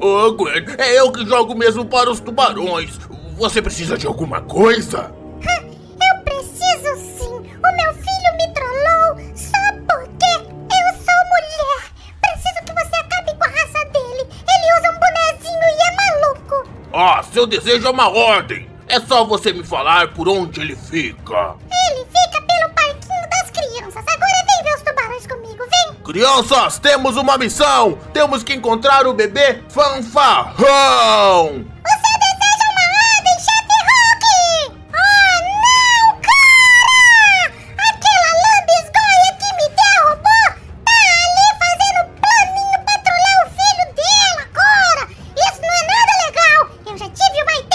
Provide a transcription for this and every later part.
Ô, Gwen, é eu que jogo mesmo para os tubarões. Você precisa de alguma coisa? Eu preciso sim. O meu filho me trollou só porque eu sou mulher. Preciso que você acabe com a raça dele. Ele usa um bonezinho e é maluco. Ah, seu desejo é uma ordem. É só você me falar por onde ele fica. Ele fica pelo parquinho das crianças. Agora vem ver os tubarões comigo, vem. Crianças, temos uma missão. Temos que encontrar o bebê Fanfarrão. Você deseja uma ordem, chefe Hulk? Ah, não, cara! Aquela lambisgoia que me derrubou tá ali fazendo planinho pra trollar o filho dela agora. Isso não é nada legal. Eu já tive uma ideia.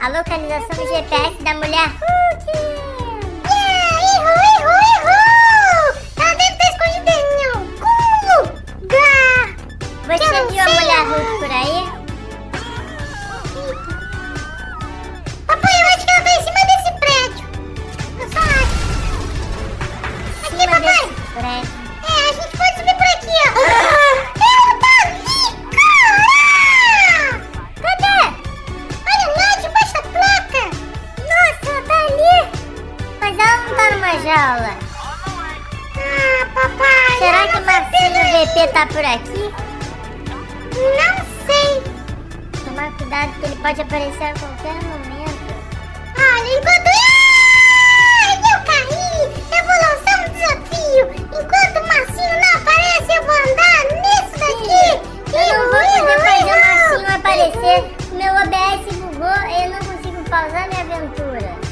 A localização do GPS da mulher Hulk. Errou! Ela deve estar escondida em algum lugar. Você viu a mulher Hulk por aí? Papai, eu acho que ela vai em cima desse prédio. Eu só acho. Aqui, papai. É, a gente pode subir por aqui, ó. Jaula. Ah, papai! Será que o Marcinho VP tá por aqui? Não sei. Tomar cuidado que ele pode aparecer a qualquer momento. Olha, enquanto eu caí, eu vou lançar um desafio. Enquanto o Marcinho não aparece, eu vou andar nisso daqui. Eu não vou poder fazer o Marcinho aparecer. Meu OBS bugou, eu não consigo pausar minha aventura.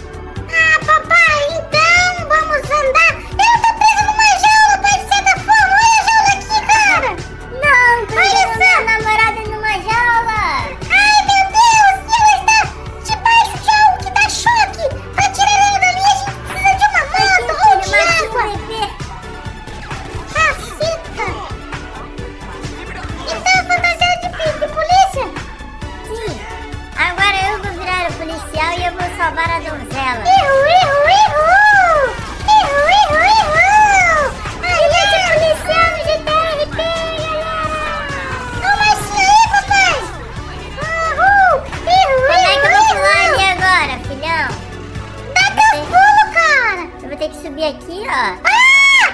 Ah, papai, então vamos andar. Eu tô presa numa jaula, pode ser da forma. Olha a jaula aqui, cara. Não, tô presa minha namorada numa jaula. Ai, meu Deus, e ela está debaixo de algo que dá choque. Pra tirar ela dali, a gente precisa de uma moto ou de água. Caceta. Então a fantasia de polícia? Sim, agora eu vou virar o policial e eu vou salvar a donzela. Aqui, ó.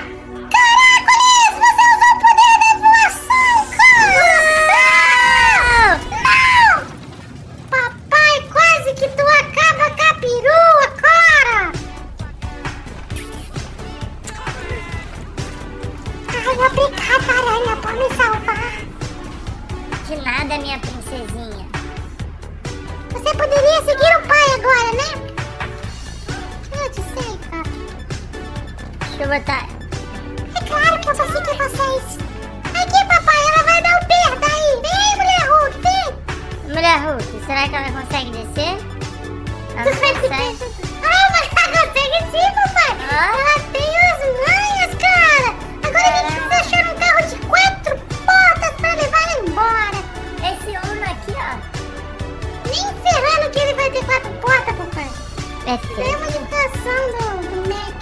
Caraca, Liz, você usou o poder da voação, cara! Não! Papai, quase que tu acaba com a perua, cara! Ai, obrigada, aranha, por me salvar. De nada, minha princesinha. Você poderia seguir o pai agora, né? Eu te sei, cara. Deixa eu botar. É claro que eu só sei que é vocês. Aqui, papai, ela vai dar o perda aí. Vem, mulher Hulk, vem. Mulher Hulk, será que ela consegue descer? Ela não consegue. Ah, mas ela consegue sim, papai. Oh. Ela tem as manhas, cara. Agora a gente precisa achar um carro de 4 portas pra levar ela embora. Esse homem aqui, ó. Nem ferrando que ele vai ter 4 portas, papai. É uma ligação do Mac.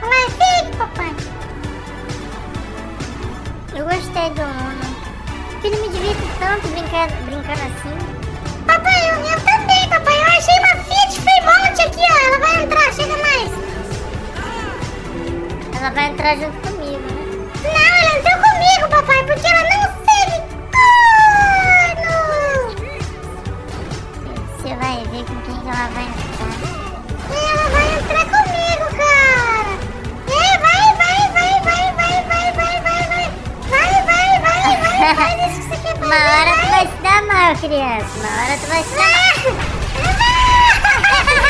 Olha, filho, papai. Eu gostei do Uno. Filho, me divirto tanto brincando assim. Papai, eu também, papai. Eu achei uma Fiat Fremont aqui, ó. Ela vai entrar, chega mais. Ela vai entrar junto comigo, né? Não, ela entrou comigo, papai, porque ela não segue corno. Você vai ver com quem que ela vai entrar. Ela vai entrar comigo, cara. É, vai. Uma hora tu vai se dar mal, criança. Uma hora tu vai se dar mal. Não!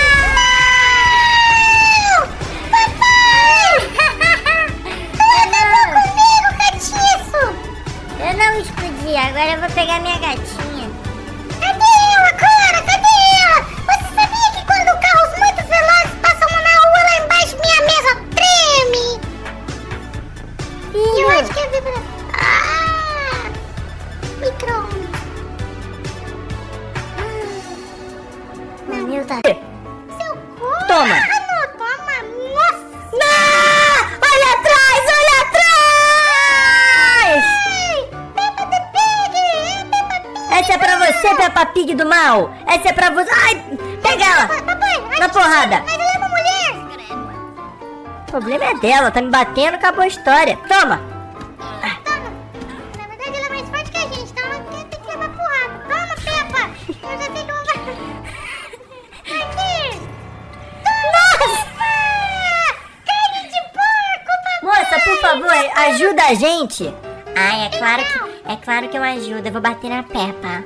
Papai! Tu acabou comigo, catiço! Eu não explodi, agora eu vou pegar minha gatinha. Cadê ela, cara? Cadê ela? Você sabia que quando carros muito velozes passam na rua lá embaixo, minha mesa treme? Eu acho que é vibração. Seu corno! Toma! Ah, não, toma! Nossa! Não! Olha atrás! Olha atrás! Ai, Peppa the Pig! Peppa Pig! Essa é pra você, Peppa Pig do mal! Essa é pra você! Ai! Pega ela! Papai, na porrada! Mas ela é uma mulher! O problema é dela, tá me batendo, acabou a história! Toma! Ajuda a gente! Ai, é claro que eu ajudo. Eu vou bater na Peppa.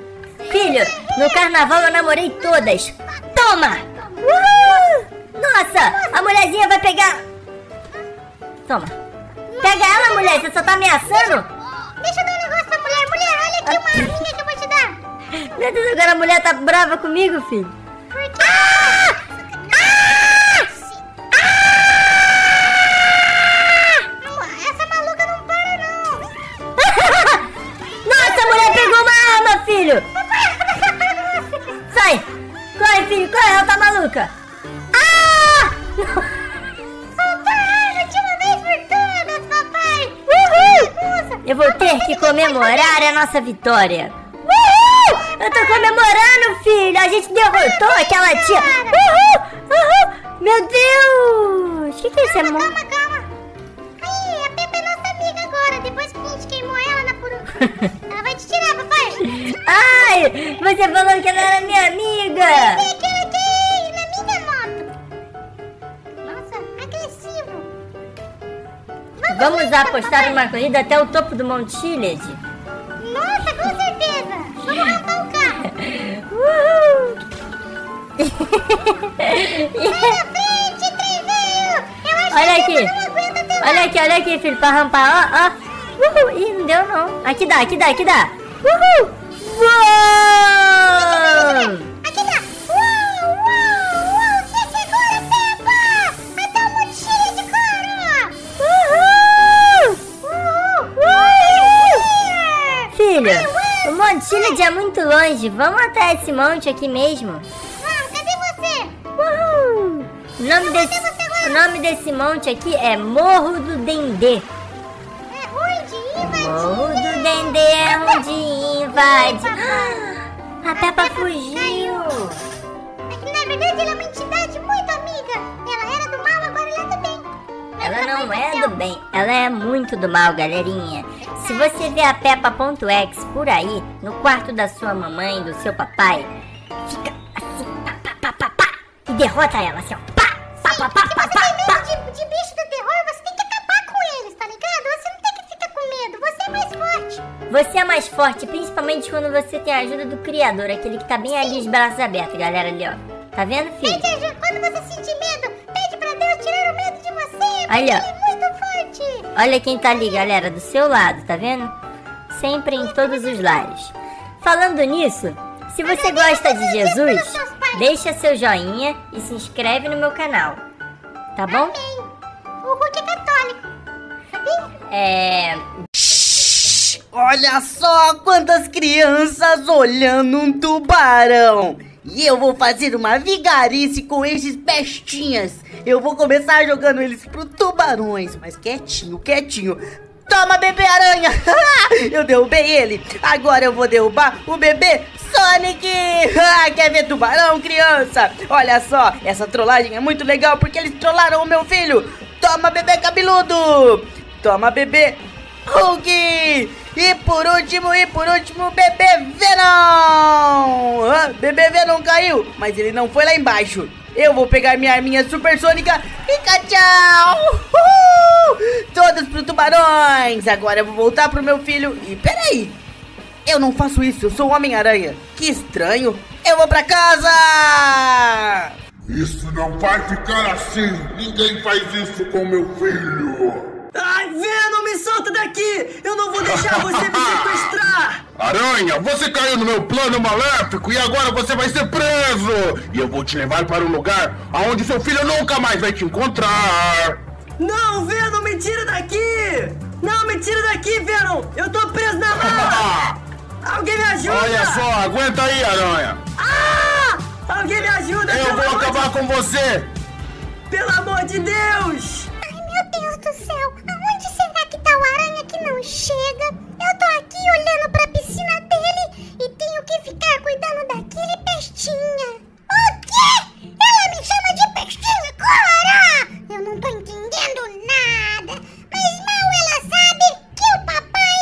Filho, no carnaval eu namorei todas. Toma! Uhul! Nossa, a mulherzinha vai pegar... Toma. Pega ela, mulher, você só tá ameaçando? Deixa eu dar um negócio pra mulher. Mulher, olha aqui uma arminha que eu vou te dar. Meu Deus, agora a mulher tá brava comigo, filho. Por quê? Sai! Corre, filho, corre, ela tá maluca! Ah! Solta ela de uma vez por todas, papai! Uhul! Eu vou ter que comemorar a nossa vitória! Uhul! Eu tô comemorando, filho! A gente derrotou aquela tia! Uhul! Uhul! Meu Deus! O que é isso, amor? Calma! Aí, a Peppa é nossa amiga agora! Depois que a gente queimou ela na purua! Ela vai te tirar, papai! Ai! Você falou que ela era minha amiga! Eu sei que ela tem na minha moto! Nossa, agressivo! Vamos apostar numa corrida até o topo do Mount Chiled? Nossa, com certeza! Vamos rampar o carro! Uhul! Vai na frente, Treveio! Eu acho que eu não aguento até lá! Olha aqui, filho, pra rampar, ó, ó! Uhul! Ih, não deu não. Aqui dá, aqui dá, aqui dá. Uhul! Uou! Aqui dá. Uou, uou, uou. Se segura, Peppa. Até o mochila de couro. Uhul! Uhul! Uhul! Filho, o Montila é muito longe. Vamos até esse monte aqui mesmo. Vamos, cadê você? Uhul! O nome desse monte aqui é Morro do Dendê. Morro do Dendê é onde invade. A Peppa fugiu. Na verdade, ela é uma entidade muito amiga. Ela era do mal, agora ela é do bem. Ela não é do bem, ela é muito do mal, galerinha. Se você vê a Peppa.exe por aí, no quarto da sua mamãe, do seu papai, fica assim, pá, pá, pá, pá, e derrota ela, assim, ó. Pá, pá, pá, pá, pá, pá, pá. Se você tem medo de bicho do terror, você tem que acabar com eles, tá ligado? Você não tem que ficar com medo, você é mais forte. Você é mais forte, principalmente quando você tem a ajuda do criador, aquele que tá bem ali, os braços abertos, galera, ali, ó. Tá vendo, filho? Quando você sentir medo, pede pra Deus tirar o medo de você, porque ele é muito forte. Olha quem tá ali, galera, do seu lado, tá vendo? Sempre em todos os lares. Falando nisso, se você gosta de Jesus, deixa seu joinha e se inscreve no meu canal, tá bom? O Hulk é católico, sabia? Olha só quantas crianças olhando um tubarão. E eu vou fazer uma vigarice com esses bestinhas. Eu vou começar jogando eles pro tubarões, mas quietinho, quietinho. Toma, bebê aranha. eu derrubei ele. Agora eu vou derrubar o bebê Sonic! Quer ver tubarão, criança? Olha só, essa trollagem é muito legal porque eles trollaram o meu filho. Toma, bebê cabeludo! Toma, bebê Hulk! E por último, bebê Venom! Bebê Venom caiu, mas ele não foi lá embaixo. Eu vou pegar minha arminha supersônica e tchau! Todos pro tubarões! Agora eu vou voltar pro meu filho e... Peraí! Eu não faço isso, eu sou o Homem-Aranha. Que estranho! Eu vou pra casa! Isso não vai ficar assim! Ninguém faz isso com meu filho! Ai, Venom, me solta daqui! Eu não vou deixar você me sequestrar! Aranha, você caiu no meu plano maléfico e agora você vai ser preso! E eu vou te levar para um lugar aonde seu filho nunca mais vai te encontrar! Não, Venom, me tira daqui! Não, me tira daqui, Venom! Eu tô preso na mala! Alguém me ajuda! Olha só, aguenta aí, Aranha! Ah! Alguém me ajuda! Eu vou acabar com você! Pelo amor de Deus! Meu Deus do céu, aonde será que tá o aranha que não chega? Eu tô aqui olhando pra piscina dele e tenho que ficar cuidando daquele pestinha. O quê? Ela me chama de pestinha, Corá! Eu não tô entendendo nada, mas mal ela sabe que o papai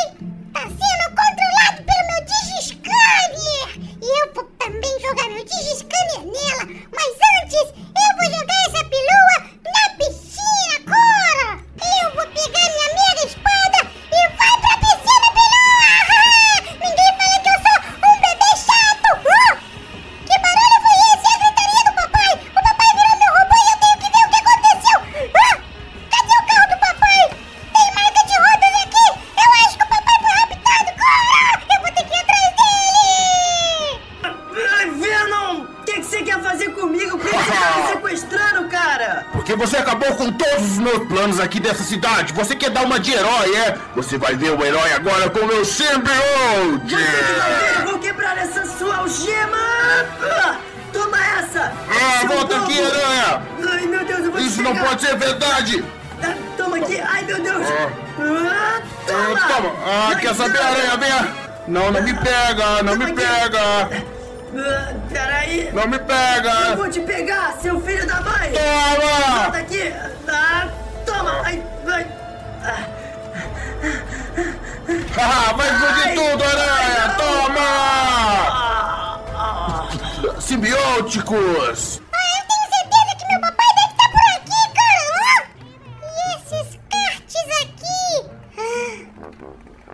tá sendo controlado pelo meu digiscanner. E eu vou também jogar meu digiscanner nela, mas antes eu vou jogar essa perua na piscina, Cora! Eu vou pegar minha mega espada e vai pra piscina, perua! Ninguém fala que eu sou um bebê chato! Que barulho foi esse? É a gritaria do papai! O papai virou meu robô e eu tenho que ver o que aconteceu! Cadê o carro do papai? Tem marca de rodas aqui! Eu acho que o papai foi raptado, Cora! Eu vou ter que ir atrás dele! Ai, Venom! O que você quer fazer comigo? Por que você tá me sequestrando, cara? Porque você acabou com todos os meus planos aqui dessa cidade. Você quer dar uma de herói, é? Você vai ver o herói agora com o meu simbionte. Eu vou quebrar essa sua algema. Toma essa. Volta aqui, aranha. Ai, meu Deus, eu vou te pegar. Isso não pode ser verdade. Toma aqui. Ai, meu Deus. Toma. Quer saber, aranha? Vem. Não me pega, não me pega. Peraí! Não me pega! Eu vou te pegar, seu filho da mãe! Toma! Volta aqui! Toma! Ai! Vai explodir tudo, aranha! Toma! Simbióticos! Eu tenho certeza que meu papai deve estar por aqui, cara! E esses cartes aqui?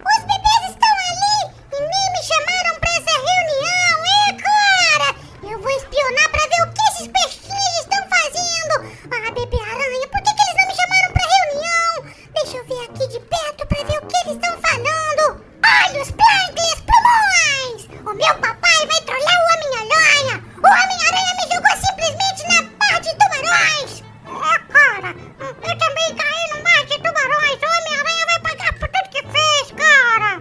Os bebês estão ali e nem me chamaram pra essa reunião, Cora! Eu vou espionar pra ver o que esses peixinhos estão fazendo! Bebê Aranha, por que eles não me chamaram pra reunião? Deixa eu ver aqui de perto pra ver o que eles estão falando! Olhos plancas plumões! O meu papai vai trollar o Homem-Aranha! O Homem-Aranha me jogou simplesmente na barra de tubarões! Cora, eu também caí no mar de tubarões! O Homem-Aranha vai pagar por tudo que fez, Cora!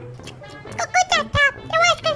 Coitado, eu acho que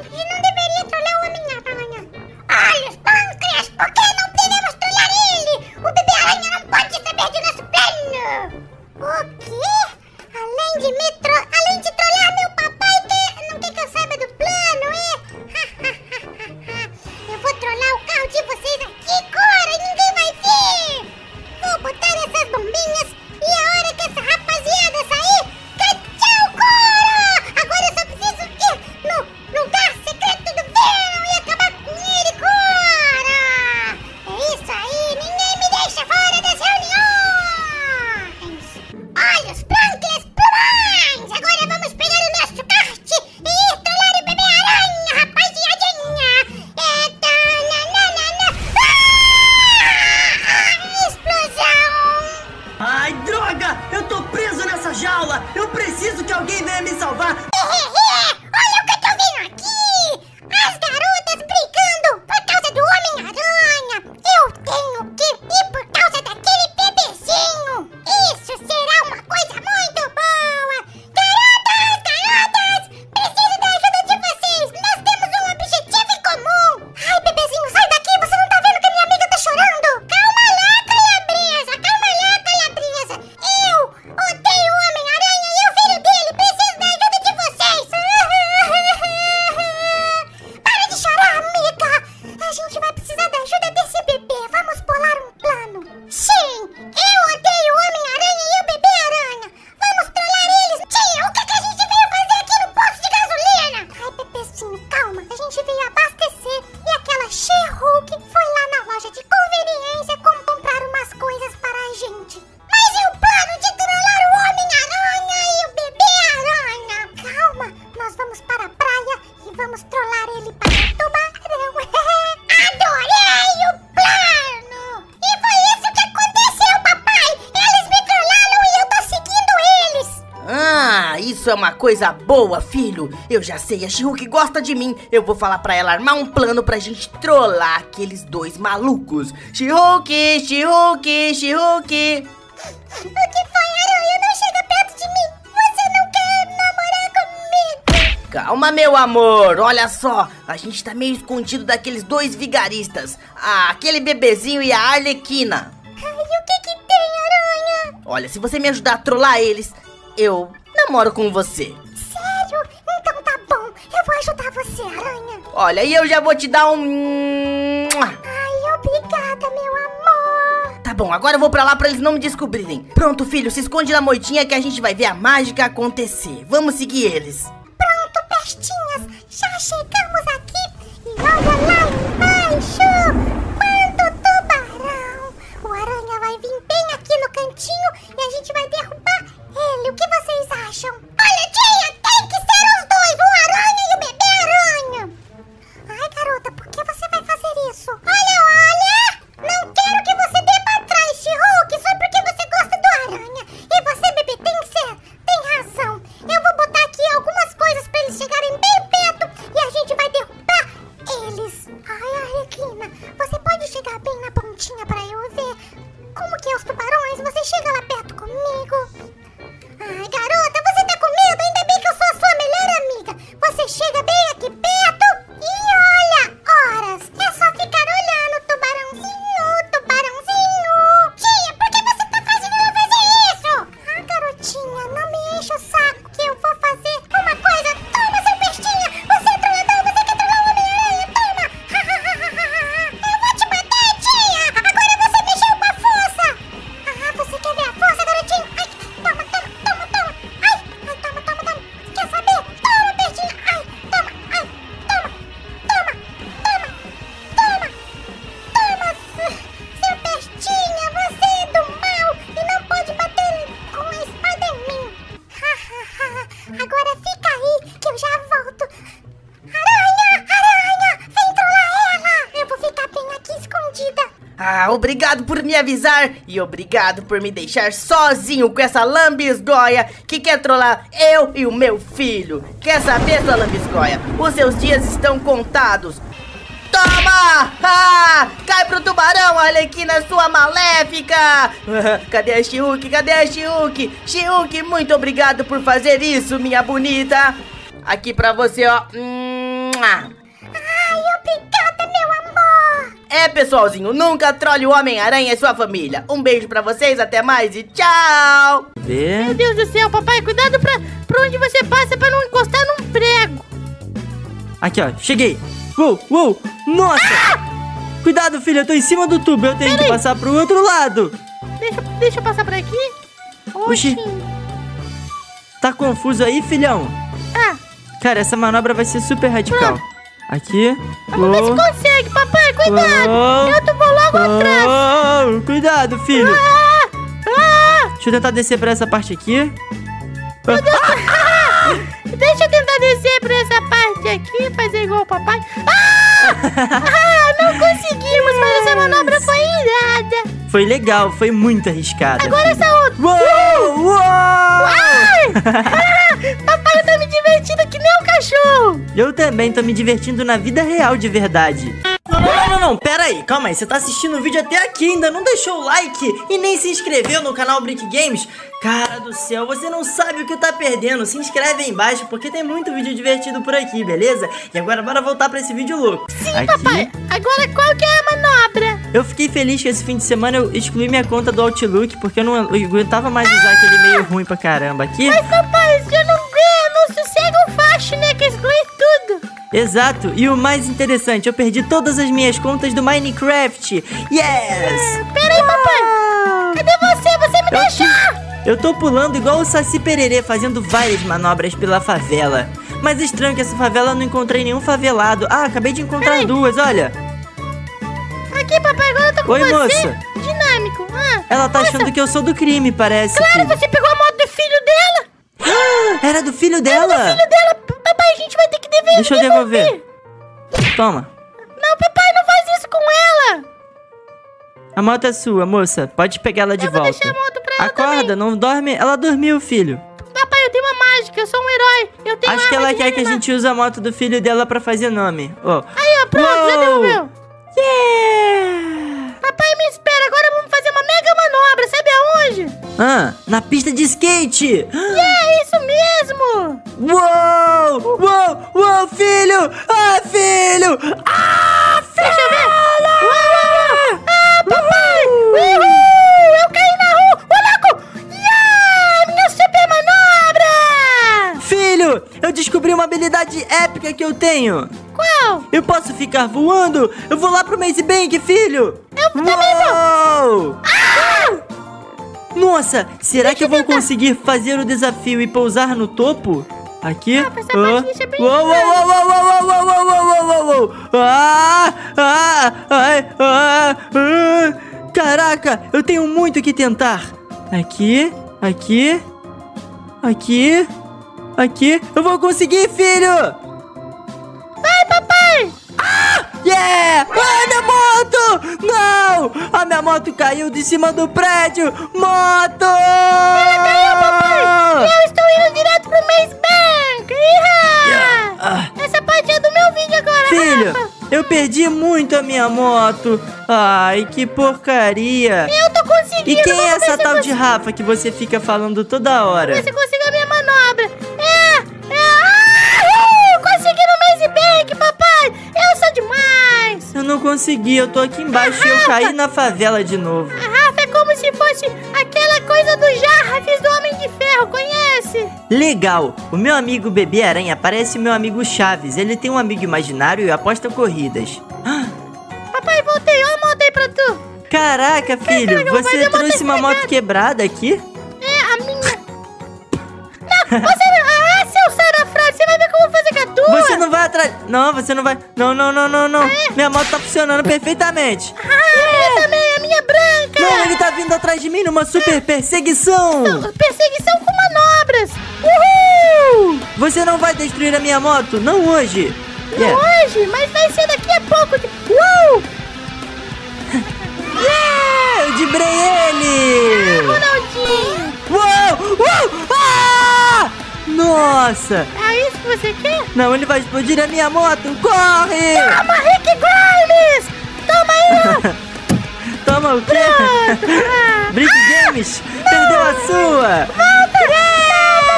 Isso é uma coisa boa, filho. Eu já sei, a She-Hulk gosta de mim. Eu vou falar pra ela armar um plano pra gente trollar aqueles dois malucos. She-Hulk, She-Hulk, She-Hulk. O que foi, Aranha? Não chega perto de mim. Você não quer namorar comigo? Calma, meu amor. Olha só, a gente tá meio escondido daqueles dois vigaristas. Aquele bebezinho e a Arlequina. Ai, o que tem, Aranha? Olha, se você me ajudar a trollar eles, eu namoro com você. Sério? Então tá bom. Eu vou ajudar você, Aranha. Olha, e eu já vou te dar um... Ai, obrigada, meu amor. Tá bom, agora eu vou pra lá pra eles não me descobrirem. Pronto, filho, se esconde na moitinha que a gente vai ver a mágica acontecer. Vamos seguir eles. Pronto, pestinhas. Já chegamos aqui. E olha lá embaixo. Quando tubarão. O Aranha vai vir bem aqui no cantinho e a gente vai derrubar ele. O que vocês acham? Olha, tia, tem que ser os dois, o Aranha e o Bebê Aranha. Ai, garota, por que você vai fazer isso? Olha, olha! Não quero que você dê pra trás, She-Hulk, só porque você gosta do Aranha. E você, bebê, tem razão. Eu vou botar aqui algumas coisas pra eles chegarem bem perto e a gente vai derrubar eles. Ai, Arlequina, você pode chegar bem na pontinha pra eu ver como que é os tubarões? Você chega lá perto comigo. Ai, garota, você tá com medo? Ainda bem que eu sou a sua melhor amiga. Você chega bem aqui perto e olha, horas. É só ficar olhando, tubarãozinho, tubarãozinho. Tia, por que você tá fazendo ela fazer isso? Ah, garotinha, não me enche o saco que eu vou fazer uma coisa. Toma, seu bestinha. Você é trollador, você quer trollar o Homem-Aranha? Toma. Eu vou te matar, tia. Agora você mexeu com a força. Ah, você quer ver a força, garotinho? Ai, toma, toma. Ah, obrigado por me avisar e obrigado por me deixar sozinho com essa lambisgoia que quer trollar eu e o meu filho. Quer saber, sua lambisgoia? Os seus dias estão contados. Toma! Ah, cai pro tubarão, Arlequina, sua maléfica! Cadê a She-Hulk? Cadê a She-Hulk? She-Hulk, muito obrigado por fazer isso, minha bonita. Aqui pra você, ó. Ai, obrigada, meu amor. É, pessoalzinho, nunca trole o Homem-Aranha e sua família. Um beijo pra vocês, até mais e tchau! Meu Deus do céu, papai, cuidado pra onde você passa pra não encostar num prego. Aqui, ó, cheguei. Uou, uou, nossa! Ah! Cuidado, filho, eu tô em cima do tubo, eu tenho que passar pro outro lado. Deixa eu passar por aqui. Oxi. Tá confuso aí, filhão? Ah. Cara, essa manobra vai ser super radical. Pronto. Aqui. Vamos ver se consegue, papai, cuidado. Eu vou logo atrás. Cuidado, filho. Deixa eu tentar descer pra essa parte aqui. Meu Deus. Deixa eu tentar descer pra essa parte aqui, fazer igual o papai. Não conseguimos, mas essa manobra foi irada. Foi legal, foi muito arriscada. Agora essa outra. Uou, uou. Papai, eu tô me divertindo que nem um cachorro. Eu também tô me divertindo na vida real de verdade. Não, pera aí, calma aí, você tá assistindo o vídeo até aqui, ainda não deixou o like e nem se inscreveu no canal Blick Games? Cara do céu, você não sabe o que tá perdendo, se inscreve aí embaixo porque tem muito vídeo divertido por aqui, beleza? E agora bora voltar pra esse vídeo louco. Sim, aqui. Papai, agora qual que é a manobra? Eu fiquei feliz que esse fim de semana eu excluí minha conta do Outlook porque eu não aguentava mais usar aquele meio ruim pra caramba aqui. Mas papai, você não sossega o facho, né, que exclui tudo. Exato, e o mais interessante, eu perdi todas as minhas contas do Minecraft. Yes! Peraí, papai! Cadê você? Você me deixou! Eu tô pulando igual o Saci Pererê, fazendo várias manobras pela favela. Mas estranho que essa favela eu não encontrei nenhum favelado. Ah, acabei de encontrar duas, olha. Aqui, papai, agora eu tô com você. Oi, moça. Dinâmico. Ela tá achando que eu sou do crime, parece. Claro, que... você pegou a moto do filho dela. Era do filho dela? Era do filho dela, papai, a gente vai ter que devolver. Deixa eu devolver. Toma. Não, papai, não faz isso com ela. A moto é sua, moça. Pode pegar ela de volta. Eu vou deixar a moto pra ela também. Acorda, não dorme. Ela dormiu, filho. Papai, eu tenho uma mágica. que eu sou um herói. Eu tenho acho que ela quer que a gente use a moto do filho dela pra fazer nome. Oh. Aí, ó, pronto, já devolveu. Yeah! Papai, me espera, agora vamos fazer uma mega manobra, sabe aonde? Ah, na pista de skate! Yeah, isso mesmo! Uou! Uou! Uou, filho! Ah, filho! Ah, filho! Deixa eu ver! Uou! Ah, papai! Uhul! Eu caí na rua! Ô, louco! Yeah! Minha super manobra! Filho, eu descobri uma habilidade épica que eu tenho! Qual? Eu posso ficar voando? Eu vou lá pro Maze Bank, filho! Eu também vou! Ah! Nossa, será que eu vou conseguir fazer o desafio e pousar no topo? Aqui? Caraca, eu tenho muito que tentar. Aqui, aqui, aqui, aqui. Eu vou conseguir, filho! Vai, papai! Ah! Yeah! Ah, minha moto! Não! A minha moto caiu de cima do prédio! Moto! Ela caiu, papai! Eu estou indo direto pro Maze Bank! Yeah! Essa parte é do meu vídeo agora, filho, Rafa. Eu perdi muito a minha moto! Ai, que porcaria! Eu tô conseguindo! E quem é essa tal de Rafa que você fica falando toda hora? Vamos ver se eu consigo a minha manobra! Consegui no Maze Bank, papai! Eu sou demais! Eu não consegui, eu tô aqui embaixo e eu caí na favela de novo. A Rafa é como se fosse aquela coisa do Jarvis do Homem de Ferro, conhece? Legal! O meu amigo Bebê Aranha parece meu amigo Chaves. Ele tem um amigo imaginário e aposta corridas. Papai, voltei! Olha a moto aí pra tu! Caraca, filho! Você trouxe uma moto quebrada aqui? É, a minha. Não, você não... Você vai ver como fazer com a tua. Você não vai atrás. Não, você não vai. Não, não, não, não, não. É. Minha moto tá funcionando perfeitamente. Ah, é. Minha também, a minha branca. Não, ele tá vindo atrás de mim numa super perseguição. Perseguição com manobras. Uhul. Você não vai destruir a minha moto, não hoje. Não hoje, mas vai ser daqui a pouco. Uou. Eu dibrei ele. Ah, Ronaldinho. Uou, uou. Ah! Nossa! É isso que você quer? Não, ele vai explodir a minha moto! Corre! Toma, Rick Grimes! Toma aí! Toma o quê? Brick Games? Não. Perdeu a sua! Volta!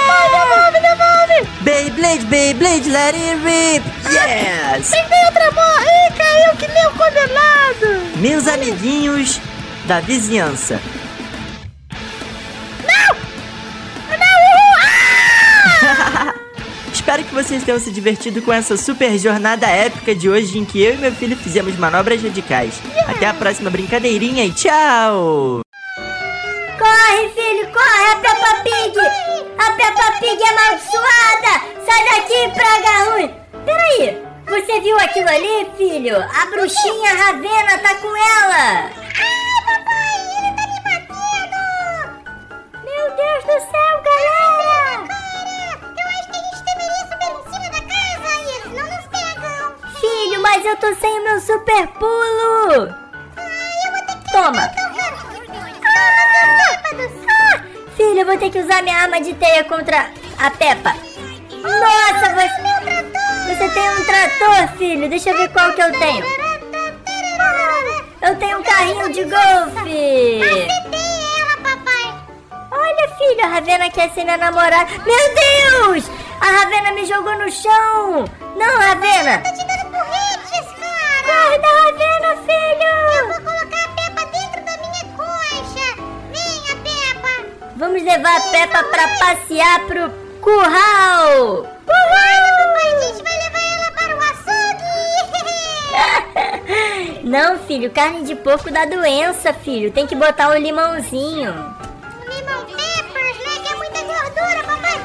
Não, devolve, devolve! Beyblade, let it rip! Yes! Peguei outra moto! Ih, caiu que nem um condenado! Meus amiguinhos da vizinhança. Espero que vocês tenham se divertido com essa super jornada épica de hoje em que eu e meu filho fizemos manobras radicais. Até a próxima brincadeirinha e tchau! Corre, filho, corre! A Peppa Pig! A Peppa Pig é amaldiçoada! Sai daqui, praga ruim! Peraí, você viu aquilo ali, filho? A bruxinha Ravenna tá com ela! Ai, papai, ele tá me batendo! Meu Deus do céu, galera! Filho, mas eu tô sem o meu super pulo. Ai, eu vou ter que... Toma. Filho, eu vou ter que usar minha arma de teia contra a Peppa. Nossa, você tem um trator, filho. Deixa eu ver qual que eu tenho. Eu tenho um carrinho de golfe. Olha, filho, a Ravenna quer ser minha namorada. Meu Deus, a Ravenna me jogou no chão. Não, Ravenna. Corre da Ravenna, filho! Eu vou colocar a Peppa dentro da minha coxa! Venha, Peppa! Vamos levar a Peppa pra passear pro curral! Claro, papai! A gente vai levar ela para o açougue! Não, filho, carne de porco dá doença, filho. Tem que botar o limãozinho. Limão peppers, né? Que é muita gordura, papai!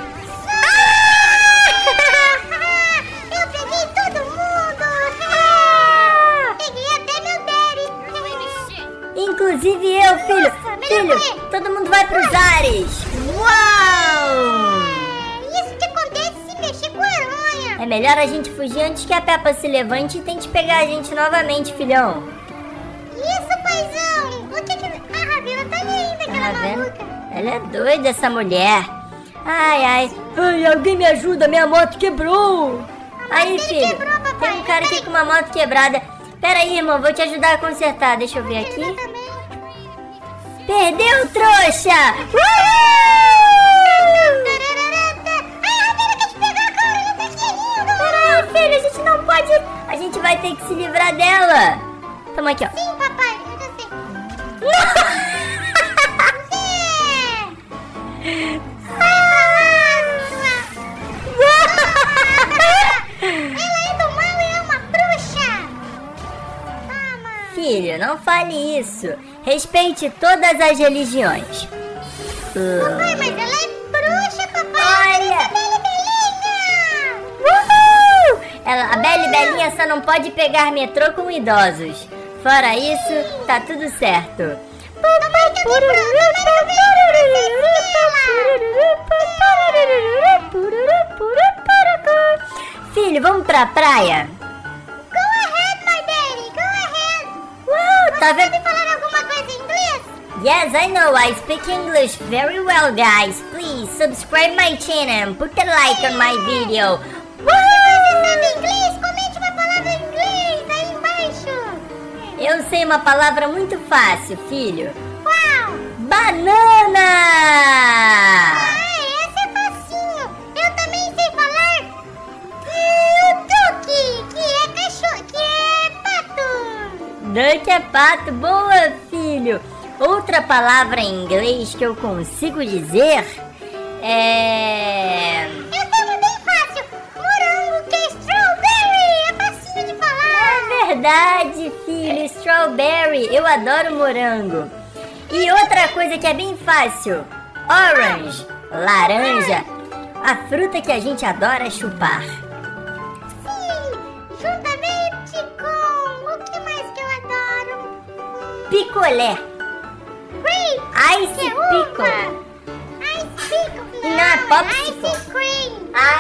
Eu peguei todo mundo! Inclusive eu, filho. Nossa, filho, todo mundo vai pros ares. Uau! É isso que acontece se mexer com a aranha. É melhor a gente fugir antes que a Peppa se levante e tente pegar a gente novamente, filhão. Isso, paizão. O que a Ravenna tá ali ainda, aquela maluca? Ela é doida, essa mulher. Ai, ai. Ai, alguém me ajuda, minha moto quebrou. Aí, filho, quebrou, papai. Tem um cara aqui com uma moto quebrada. Pera aí, irmão, vou te ajudar a consertar. Deixa eu ver aqui. Perdeu, trouxa! Pera aí, filho, a gente não pode... A gente vai ter que se livrar dela. Toma aqui, ó. Sim, papai, eu sei. Filho, não fale isso. Respeite todas as religiões. Papai, mas ela é bruxa, papai. Olha. Ela é Belle Belinha. Uhul. A Belle Belinha só não pode pegar metrô com idosos. Fora isso, tá tudo certo. Filho, vamos pra praia? Você sabe falar alguma coisa em inglês? Yes, I know. I speak English very well, guys. Please subscribe my channel and put a like on my video. Se você sabe inglês, comente uma palavra em inglês aí embaixo. Eu sei uma palavra muito fácil, filho. Qual? Banana! Ah, essa é facinho. Eu também sei falar duck, que é cachorro, que é pato. Duck é pato, boa, filho. Outra palavra em inglês que eu consigo dizer é... Eu tenho bem fácil. Morango, que é strawberry. É facinho de falar. É verdade, filho, strawberry. Eu adoro morango. E outra coisa que é bem fácil: orange, laranja. A fruta que a gente adora chupar. Picolé. Ice pickle. Não, é popsicle.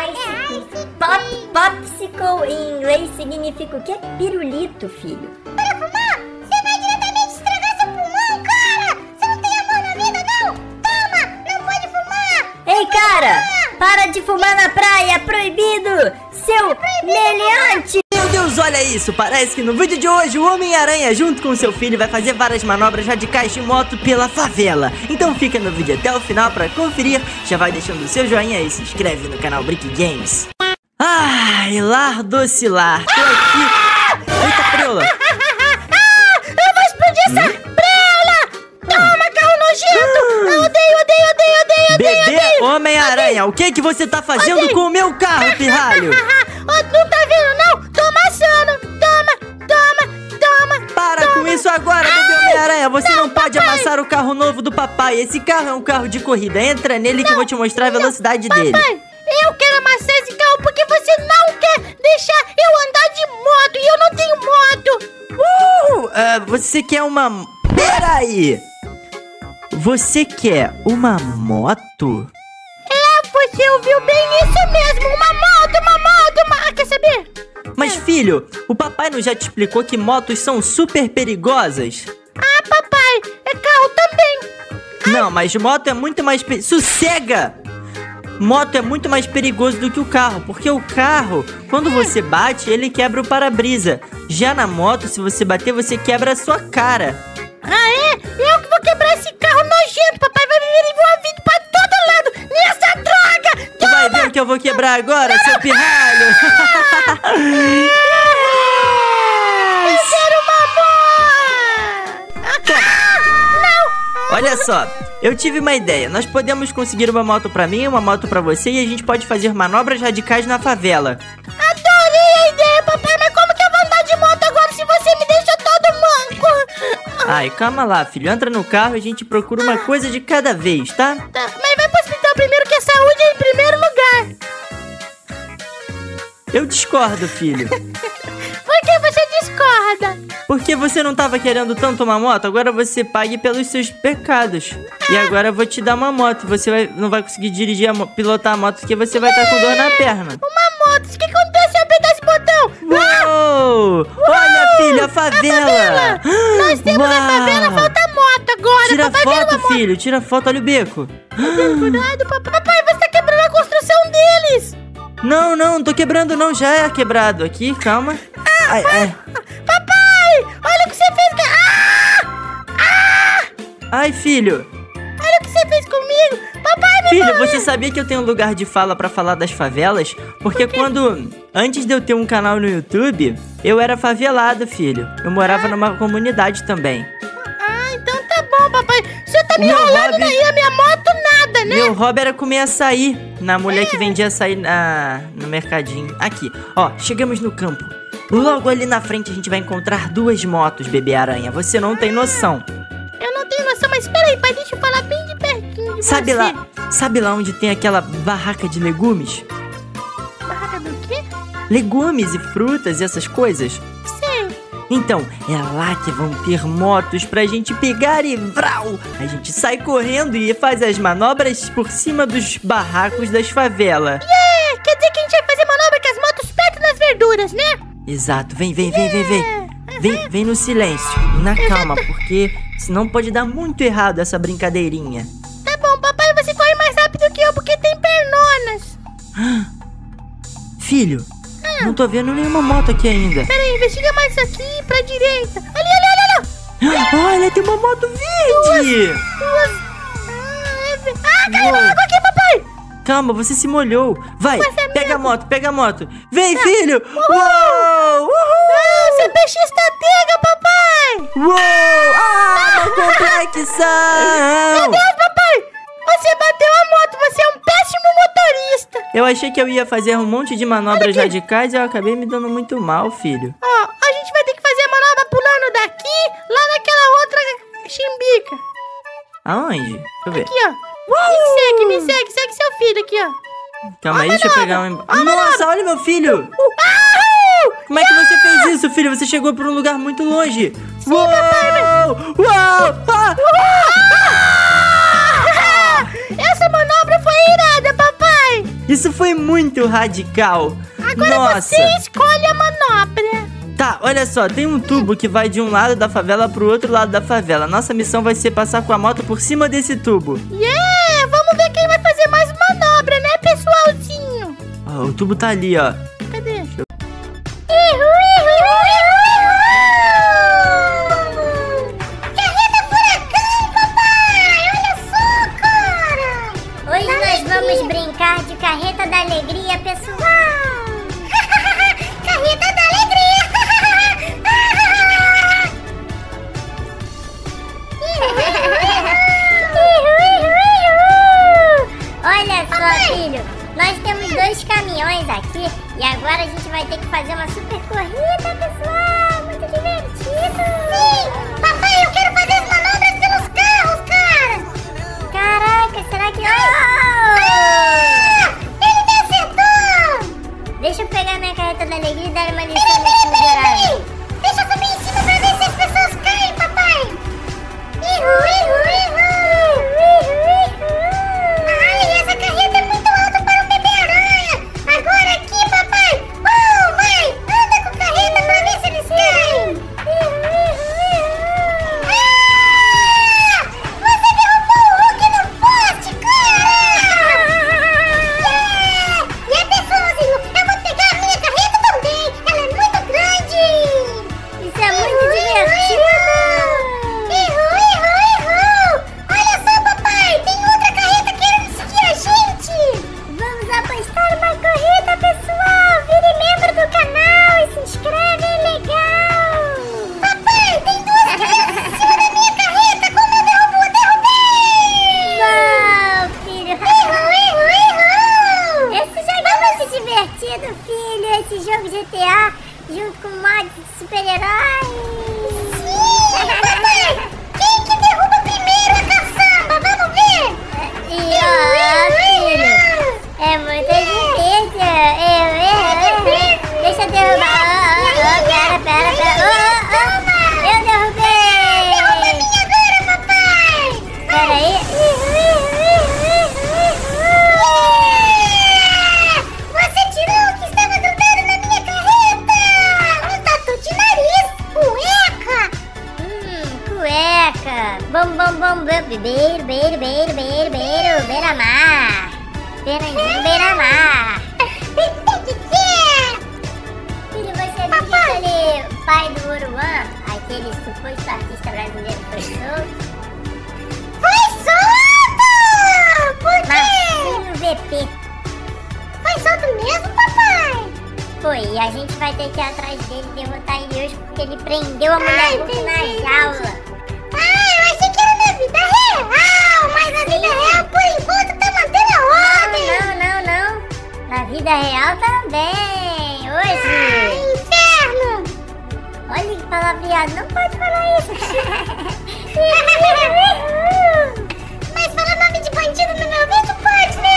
Ice cream. Popsicle em inglês significa o quê? Pirulito, filho. Para fumar? Você vai diretamente estragar seu pulmão, cara. Você não tem amor na vida, não. Toma, não pode fumar. Ei, cara, para de fumar na praia. Proibido, seu meliante. Deus, olha isso, parece que no vídeo de hoje o Homem-Aranha junto com seu filho vai fazer várias manobras radicais de moto pela favela. Então fica no vídeo até o final pra conferir, já vai deixando o seu joinha e se inscreve no canal Brick Games. Ai, lar doce lar, tô aqui. Eita, preula. Eu vou explodir essa preula. Toma, carro nojento. Odeio. Bebê Homem-Aranha, o que que você tá fazendo com o meu carro, pirralho? Não tá vendo, não? Isso agora, bebê Homem-Aranha, você não pode amassar o carro novo do papai. Esse carro é um carro de corrida, entra nele que eu vou te mostrar a velocidade dele. Papai, eu quero amassar esse carro porque você não quer deixar eu andar de moto e eu não tenho moto. Você quer uma... Peraí! Você quer uma moto? É, você ouviu bem, isso mesmo, uma moto, quer saber? Mas, filho, o papai não já te explicou que motos são super perigosas? Ah, papai, é carro também. Não, mas moto é muito mais... Sossega! Moto é muito mais perigoso do que o carro, porque o carro, quando você bate, ele quebra o para-brisa. Já na moto, se você bater, você quebra a sua cara. Ah, é? Eu que vou quebrar esse carro nojento, papai. Vai viver envolvido pra todo lado nessa droga! Tu vai ver o que eu vou quebrar agora, seu pirralho! Eu quero uma moto! Não! Olha só, eu tive uma ideia. Nós podemos conseguir uma moto pra mim, uma moto pra você e a gente pode fazer manobras radicais na favela. Adorei a ideia, papai, mas como que eu vou andar de moto agora se você me deixa todo manco? Ai, calma lá, filho. Entra no carro e a gente procura uma coisa de cada vez, tá? Tá, mas vai pro hospital primeiro que a saúde é em primeiro lugar. Eu discordo, filho. Por que você discorda? Porque você não tava querendo tanto uma moto, agora você pague pelos seus pecados. E agora eu vou te dar uma moto. Você não vai conseguir dirigir, pilotar a moto porque você vai estar com dor na perna. Uma moto? O que acontece? Apertar esse botão. Uou! Olha, filho, a favela. Nós temos a favela, falta moto agora. Tira foto, filho. Tira foto, olha o beco. Cuidado, papai. Papai, você quer deles! Não, não, não tô quebrando não, já é quebrado aqui, calma. Ai, ai. Papai, olha o que você fez. Ai, filho. Olha o que você fez comigo. Papai, meu filho, você sabia que eu tenho um lugar de fala pra falar das favelas? Porque quando... Antes de eu ter um canal no YouTube, eu era favelado, filho. Eu morava numa comunidade também. Ah, então tá bom, papai. O senhor tá me enrolando daí, a minha moto nada, né? Meu hobby era comer açaí. Na mulher que vendia açaí no mercadinho. Aqui, ó, chegamos no campo. Logo ali na frente a gente vai encontrar duas motos, bebê aranha. Você não tem noção. Eu não tenho noção, mas peraí, pai, deixa eu falar bem de pertinho de você. Sabe lá onde tem aquela barraca de legumes? Barraca do quê? Legumes e frutas e essas coisas. Sim. Então, é lá que vão ter motos pra gente pegar e vrau! A gente sai correndo e faz as manobras por cima dos barracos das favelas. Yeah! Quer dizer que a gente vai fazer manobra com as motos perto das verduras, né? Exato. Vem. Vem no silêncio, na calma, porque senão pode dar muito errado essa brincadeirinha. Tá bom, papai, você corre mais rápido que eu, porque tem pernonas. Filho, não tô vendo nenhuma moto aqui ainda. Peraí, investiga mais aqui, pra direita. Olha! Olha, tem uma moto verde! Duas. Caiu na água aqui, papai! Calma, você se molhou. Vai, pega a moto. Vem, filho! Uou! Você é peixe estatega, papai! Uou! Ah, complexão! Meu Deus, papai! Você bateu a moto, você é um péssimo motorista! Eu achei que eu ia fazer um monte de manobras radicais e eu acabei me dando muito mal, filho. Ó, a gente vai ter que fazer a manobra pulando daqui, lá naquela outra chimbica. Aonde? Deixa eu ver. Aqui, ó. Me segue, seu filho aqui, ó. Calma aí, deixa eu pegar um... Nossa, olha meu filho! Como é que você fez isso, filho? Você chegou pra um lugar muito longe. Sim, uou! Papai, Essa manobra foi irada, papai! Isso foi muito radical. Agora você escolhe a manobra. Tá, olha só, tem um tubo que vai de um lado da favela pro outro lado da favela. Nossa missão vai ser passar com a moto por cima desse tubo. Vamos ver quem vai fazer mais manobra, né, pessoalzinho? Ó, o tubo tá ali, ó. Cadê? Carreta furacão, papai! Olha só, cara! Hoje nós vamos brincar de carreta da alegria, pessoal! Carreta da alegria! Olha só, filho, nós temos dois caminhões aqui e agora a gente vai ter que fazer uma super corrida, pessoal, muito divertido. Sim, papai, eu quero fazer as manobras pelos carros, cara. Caraca, será que... ele me acertou. Deixa eu pegar minha carreta da alegria e dar uma lição nesse miserável. Deixa eu subir em cima pra ver se as pessoas caem, papai. Bom, bom, bom, bom, beiro, beiro, beiro, beiro, beiro, beira-mar. Fernandinho Beira-Mar. Filho, você viu que aquele pai do Oruan, aquele suposto artista brasileiro, foi solto? Foi solto! Por quê? Marcinho VP. Foi solto mesmo, papai? Foi, e a gente vai ter que ir atrás dele, derrotar ele hoje, porque ele prendeu a mulher na jaula. Eu achei que era na vida real, mas na vida real, por enquanto, tá mantendo a ordem. Não. Na vida real também, hoje. Inferno. Olha que palavreado, não pode falar isso. Mas falar nome de bandido no meu vídeo pode, né?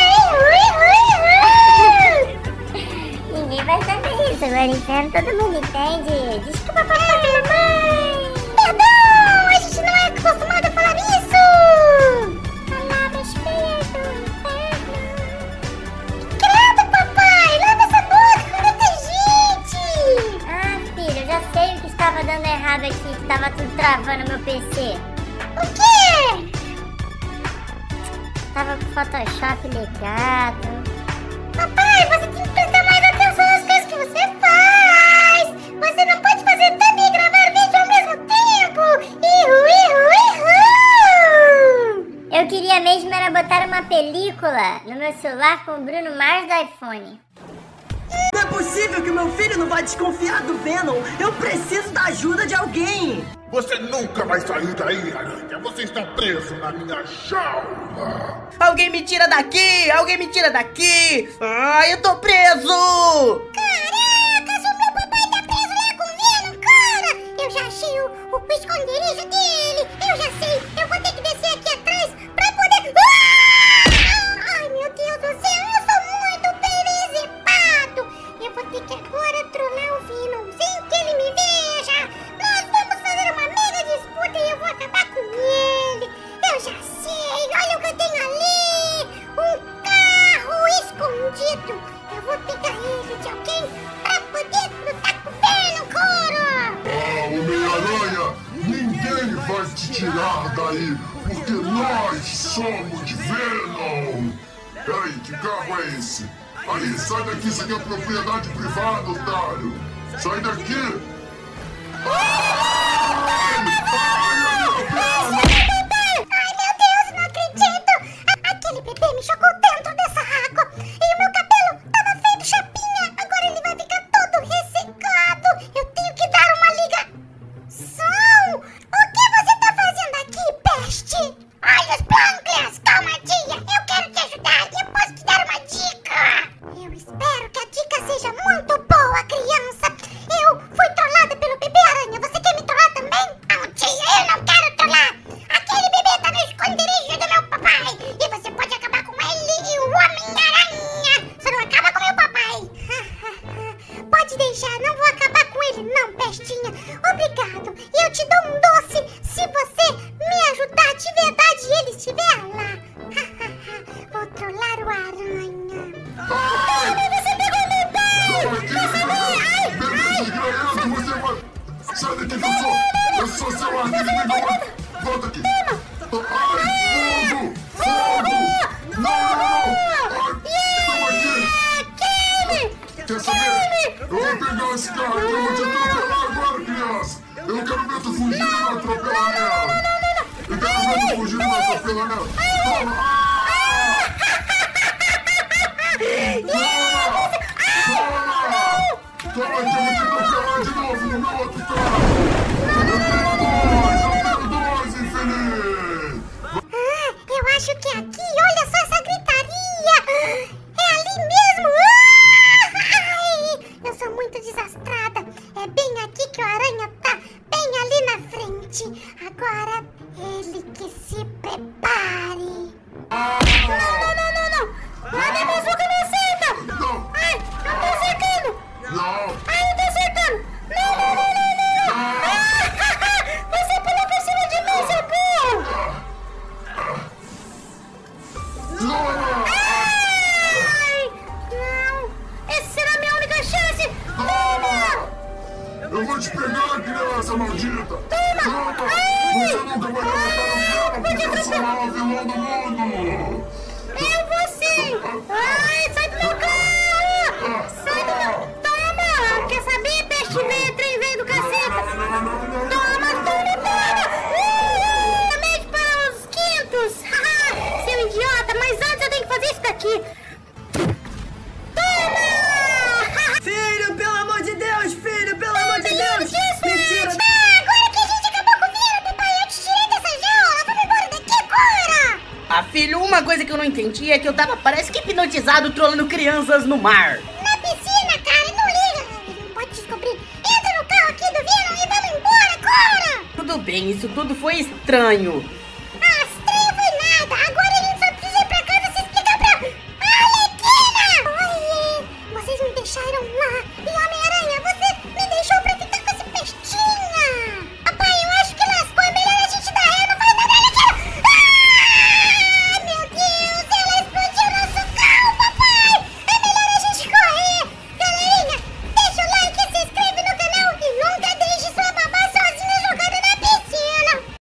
Ninguém vai saber isso, agora inferno todo mundo entende. Desculpa, papai e mamãe. Perdão, a gente não é acostumado a falar isso. Palavras feias do inferno. Credo, papai, lava essa boca com detergente. Ah, filho, eu já sei o que estava dando errado aqui, que estava tudo travando meu PC. O quê? Tava com o Photoshop ligado. Papai, você tem que prestar mais atenção nas coisas que você faz. Você não pode fazer tanto e gravar vídeo ao mesmo tempo. Eu queria mesmo era botar uma película no meu celular com o Bruno Mars do iPhone. Não é possível que meu filho não vai desconfiar do Venom. Eu preciso da ajuda de alguém. Você nunca vai sair daí, Aranha. Você está preso na minha jaula. Alguém me tira daqui! Alguém me tira daqui! Ah, eu tô preso! Caracas, o meu papai tá preso lá com o Venom, cara! Eu já achei o esconderijo dele! Eu já sei! Eu vou ter que descer aqui atrás pra poder... Ai, meu Deus do céu! Eu sou muito perezepado! Eu vou ter que agora trolar o Venom sem que ele me veja! Nós vamos fazer uma mega disputa e eu vou acabar com ele! Eu já sei! Olha o que eu tenho ali! Um carro escondido! Eu vou pegar ele de alguém pra poder lutar com o Venom, couro! Ah, Homem-Aranha! Ninguém vai te tirar daí! Porque nós somos Venom! Peraí, que carro é esse? Aí, sai daqui! Isso aqui é propriedade privada, otário! Sai daqui! Ai, meu Deus, não acredito! Aquele bebê me jogou dentro dessa água! E o meu cabelo tava feito chapinha! Agora ele vai ficar todo ressecado! Eu tenho que dar uma ligação! O que você tá fazendo aqui, peste? Olha os Plankers, calma, tia! Eu quero te ajudar! Eu posso te dar uma dica! Eu espero que a dica seja muito boa, criança! Eu fui trollada pelo bebê aranha! Você quer me trollar também? Não, tia, eu não quero trollar! Aquele bebê tá no esconderijo do meu papai! E você pode acabar com ele e o Homem-Aranha! Você não acaba com meu papai! Pode deixar, não vou acabar com ele não, pestinha! Obrigado! E eu te dou um doce se você me ajudar de verdade e ele estiver lá! Vou trollar o aranha! Ai, você pegou meu pé! Sai daqui, eu sou seu amigo! Volta aqui! Ai, fogo! Fogo! Não! Ai, toma aqui! Quer saber? Eu vou pegar esse carro, eu vou te atropelar agora, criança! Eu quero ver tu fugindo e atropelar ela! Eu quero ver tu fugindo e atropelar ela! Toma! Toma aqui, eu vou te atropelar de novo no meu outro carro! Eu acho que é aqui, olha só essa gritaria! É ali mesmo! Ai, eu sou muito desastrada! É bem aqui que o aranha tá, bem ali na frente! Agora ele que se prepare! Não! Nada mais boca não acerta! Ai, eu tô acertando! Ai, eu tô acertando! Não! Você pulou por cima de mim, seu burro! Ai! Não! Essa será a minha única chance! Toma! Eu vou te pegar, criança maldita! Toma! Você nunca vai derrotar o vilão do mundo! Eu vou ser Ai! Ai, sai do meu carro! Sai do meu... Toma! Quer saber? Peste veio, trem veio do caceta! Toma, toma, toma! Também para os quintos! Seu idiota! Mas antes eu tenho que fazer isso daqui! Toma! Filho, pelo amor de Deus! Filho, pelo amor de Deus! Filho, uma coisa que eu não entendi é que eu tava, parece que hipnotizado, trolando crianças no mar. Na piscina, cara, não liga, pode descobrir. Entra no carro aqui do Venom e vamos embora, agora! Tudo bem, isso tudo foi estranho.